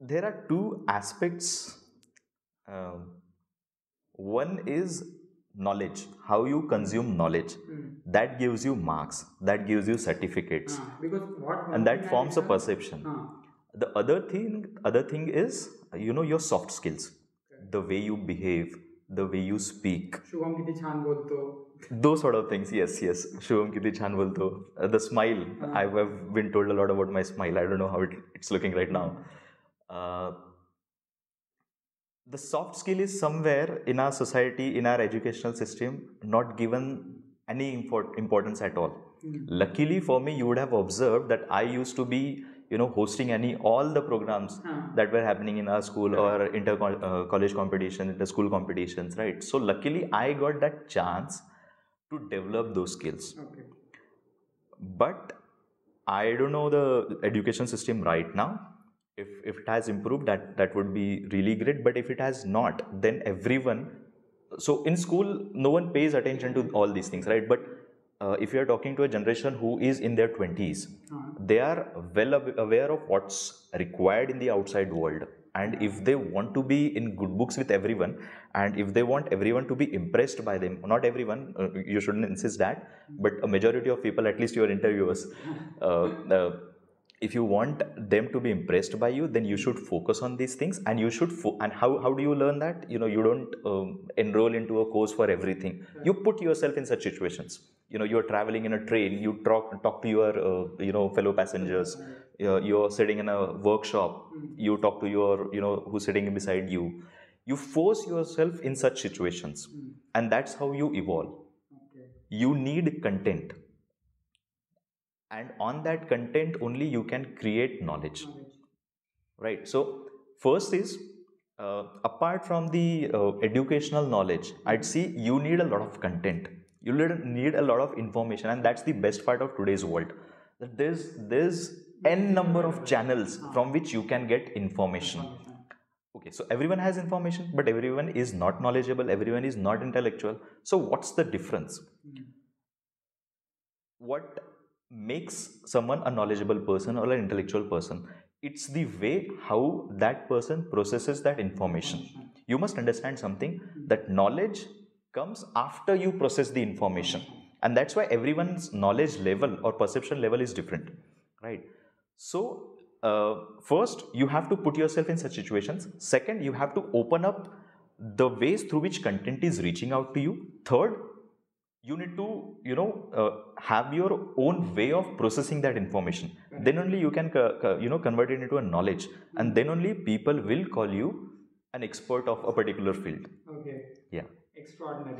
there are two aspects. One is knowledge, how you consume knowledge, that gives you marks, that gives you certificates, and that forms a perception. The other thing is, you know, your soft skills, the way you behave, the way you speak. Shubham kiti chan bolto. Those sort of things, yes. Shubham kiti chan bolto. The smile, I have been told a lot about my smile. I don't know how it's looking right now. The soft skill is somewhere in our society, in our educational system, not given any importance at all. Luckily for me, you would have observed that I used to be, you know, hosting all the programs that were happening in our school or inter-college competitions, inter-school competitions, right? So luckily, I got that chance to develop those skills. But I don't know the education system right now. If it has improved, that would be really great. But if it has not, then so in school, no one pays attention to all these things, right? But if you are talking to a generation who is in their 20s, they are well aware of what's required in the outside world. And if they want to be in good books with everyone, and if they want everyone to be impressed by them, not everyone, you shouldn't insist that, but a majority of people, at least your interviewers, if you want them to be impressed by you, then you should focus on these things. And you should how do you learn that? You know, you don't enroll into a course for everything. You put yourself in such situations. You know, you're traveling in a train, you talk to your fellow passengers, you're sitting in a workshop, you talk to your, who's sitting beside you. You force yourself in such situations, and that's how you evolve. You need content. And on that content only you can create knowledge, right? So first is, apart from the educational knowledge, I'd say you need a lot of content. You need a lot of information, and that's the best part of today's world. There's n number of channels from which you can get information. Okay, so everyone has information, but everyone is not knowledgeable, everyone is not intellectual. So what's the difference? What makes someone a knowledgeable person or an intellectual person? It's the way how that person processes that information. You must understand something, that knowledge comes after you process the information, and that's why everyone's knowledge level or perception level is different, right? So first you have to put yourself in such situations. Second, you have to open up the ways through which content is reaching out to you. Third, you need to, have your own way of processing that information. Then only you can, convert it into a knowledge. And then only people will call you an expert of a particular field. Okay. Yeah. Extraordinary.